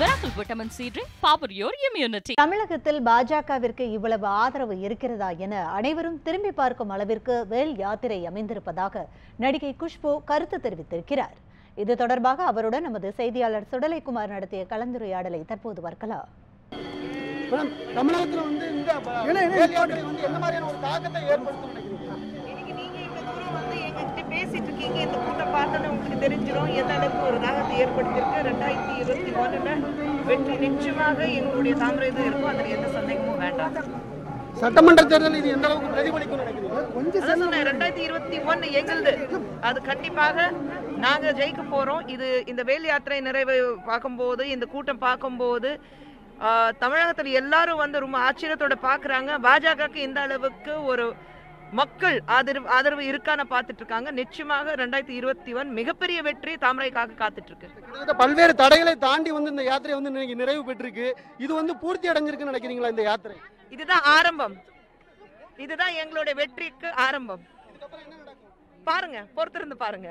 Miracle Vitamin C Drink power your immunity. தமிழகத்தில் பாஜகவிற்கு இவ்வளவு ஆதரவு இருக்கிறதா என அனைவரும் திரும்பி பார்க்கும் அளவிற்கு வேல் யாத்திரை அமைந்திருப்பதாக நடிகை குஷ்பு கருத்து தெரிவித்திருக்கிறார். இது தொடர்பாக அவருடன் நமது செய்தியாளர் சுடலைக்குமார் நடத்திய கலந்துரையாடலை தற்போது பார்க்கலாம். தமிழகத்துல வந்து இந்த வேல் யாத்திரை வந்து என்ன மாதிரியான ஒரு தாக்கத்தை ஏற்படுத்தும் நினைக்கிறீங்க? நீங்க இந்த தூரம் வந்து என்கிட்ட பேசிட்டு இருக்கீங்க, இந்த கூட்டம் பார்த்தா உங்களுக்கு தெரிஞ்சிரும் எந்த அளவுக்கு ஒரு தாக்கத்தை ஏற்படுத்திருக்கு. 2021ல வெற்றி நிச்சயமாக எங்களுடைய தாமரைது இருக்கும், அதுல எந்த சந்தேகமும் வேண்டாம். சட்டமன்ற தேர்தல் இது எந்த அளவுக்கு பிரதிபலிக்கும் நினைக்கிறீங்க? கொஞ்சம் சொன்னா 2021 எங்களுது, அது கண்டிப்பாக நாங்க ஜெயிக்க போறோம். இது இந்த வேல் யாத்திரை நிறைவு பார்க்கும்போது, இந்த கூட்டம் பார்க்கும்போது தமிழகத்துல எல்லாரும் வந்து ரொம்ப ஆச்சரியத்தோட பாக்குறாங்க. பாஜகவுக்கு இந்த அளவுக்கு ஒரு மக்கள் ஆதரவு இருக்கான பார்த்துட்டு இருக்காங்க. நிச்சயமாக 2021 மிகப்பெரிய வெற்றி தாமரைக்காக காத்துட்டு இருக்கு. பல்வேறு தடைகளை தாண்டி வந்து இந்த யாத்திரை வந்து இன்னைக்கு நிறைவு பெற்றிருக்கு. இது வந்து பூர்த்தி அடைஞ்சிருக்குன்னு நினைக்கிறீங்களா? இந்த யாத்திரை இதுதான் ஆரம்பம், இதுதான் எங்களுடைய வெற்றிக்கு ஆரம்பம். பாருங்க, பொறுத்திருந்து பாருங்க.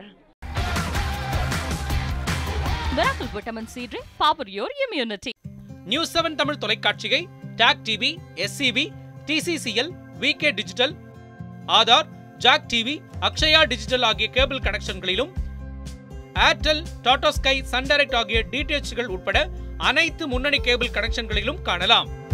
Miracle Vitamin C Drink power your immunity. News 7 Tamil தொலைக்காட்சியை TAC TV, SCB, TCCL, VK digital, Aadhaar, Jack TV, Akshaya digital ஆகிய கேபிள் கனெக்ஷன்களிலும் Airtel, Tata Sky, Sun Direct ஆகிய டிடிஎச்கள் உட்பட அனைத்து முன்னணி கேபிள் கனெக்ஷன்களிலும் காணலாம்.